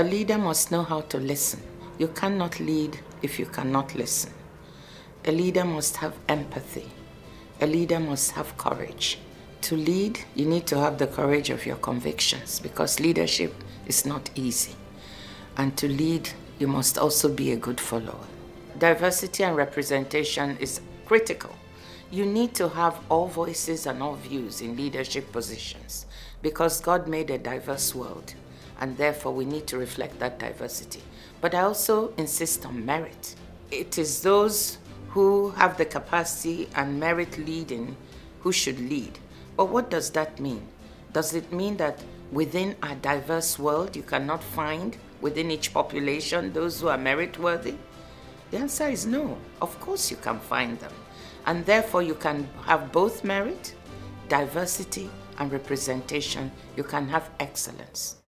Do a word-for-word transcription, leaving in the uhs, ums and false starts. A leader must know how to listen. You cannot lead if you cannot listen. A leader must have empathy. A leader must have courage. To lead, you need to have the courage of your convictions, because leadership is not easy. And to lead, you must also be a good follower. Diversity and representation is critical. You need to have all voices and all views in leadership positions, because God made a diverse world, and therefore we need to reflect that diversity. But I also insist on merit. It is those who have the capacity and merit leading who should lead. But what does that mean? Does it mean that within a diverse world you cannot find within each population those who are merit-worthy? The answer is no. Of course you can find them. And therefore you can have both merit, diversity, and representation. You can have excellence.